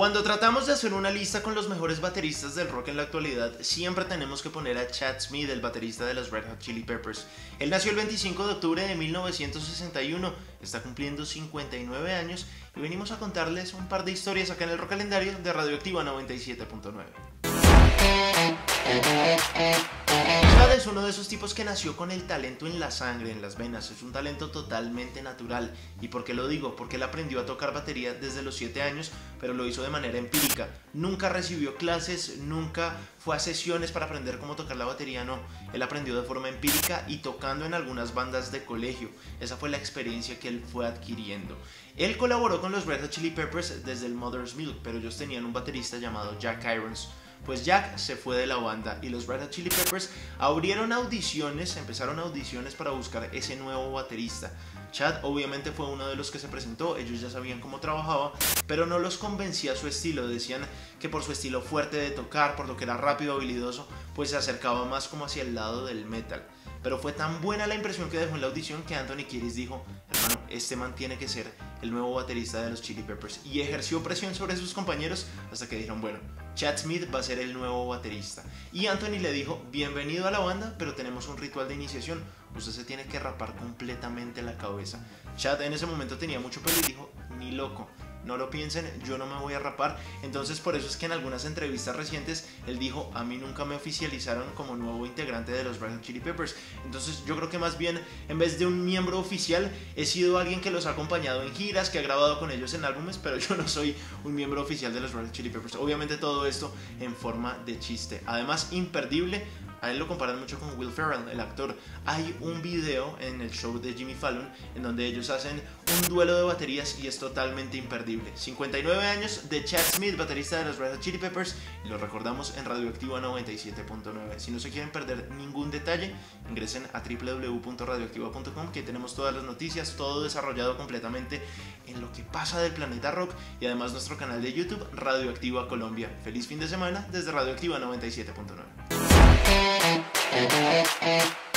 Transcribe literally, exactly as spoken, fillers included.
Cuando tratamos de hacer una lista con los mejores bateristas del rock en la actualidad, siempre tenemos que poner a Chad Smith, el baterista de los Red Hot Chili Peppers. Él nació el veinticinco de octubre de mil novecientos sesenta y uno, está cumpliendo cincuenta y nueve años y venimos a contarles un par de historias acá en el Rock Calendario de Radioactiva noventa y siete punto nueve. Chad es uno de esos tipos que nació con el talento en la sangre, en las venas, es un talento totalmente natural. ¿Y por qué lo digo? Porque él aprendió a tocar batería desde los siete años, pero lo hizo de manera empírica. Nunca recibió clases, nunca fue a sesiones para aprender cómo tocar la batería, no. Él aprendió de forma empírica y tocando en algunas bandas de colegio. Esa fue la experiencia que él fue adquiriendo. Él colaboró con los Red Hot Chili Peppers desde el Mother's Milk, pero ellos tenían un baterista llamado Jack Irons. Pues Jack se fue de la banda y los Red Hot Chili Peppers abrieron audiciones, empezaron audiciones para buscar ese nuevo baterista. Chad obviamente fue uno de los que se presentó, ellos ya sabían cómo trabajaba, pero no los convencía su estilo, decían que por su estilo fuerte de tocar, por lo que era rápido, habilidoso, pues se acercaba más como hacia el lado del metal. Pero fue tan buena la impresión que dejó en la audición que Anthony Kiedis dijo: hermano, este man tiene que ser el nuevo baterista de los Chili Peppers, y ejerció presión sobre sus compañeros hasta que dijeron: bueno, Chad Smith va a ser el nuevo baterista. Y Anthony le dijo: bienvenido a la banda, pero tenemos un ritual de iniciación, usted se tiene que rapar completamente la cabeza. Chad en ese momento tenía mucho pelo y dijo: ni loco, no lo piensen, yo no me voy a rapar. Entonces por eso es que en algunas entrevistas recientes él dijo: a mí nunca me oficializaron como nuevo integrante de los Red Hot Chili Peppers. Entonces yo creo que más bien, en vez de un miembro oficial, he sido alguien que los ha acompañado en giras, que ha grabado con ellos en álbumes, pero yo no soy un miembro oficial de los Red Hot Chili Peppers. Obviamente todo esto en forma de chiste. Además, imperdible, a él lo comparan mucho con Will Ferrell, el actor. Hay un video en el show de Jimmy Fallon en donde ellos hacen un duelo de baterías y es totalmente imperdible. cincuenta y nueve años de Chad Smith, baterista de los Red Hot Chili Peppers, y lo recordamos en Radioactiva noventa y siete punto nueve. Si no se quieren perder ningún detalle, ingresen a w w w punto radioactiva punto com, que tenemos todas las noticias, todo desarrollado completamente en lo que pasa del planeta rock, y además nuestro canal de YouTube, Radioactiva Colombia. Feliz fin de semana desde Radioactiva noventa y siete punto nueve. Thank you.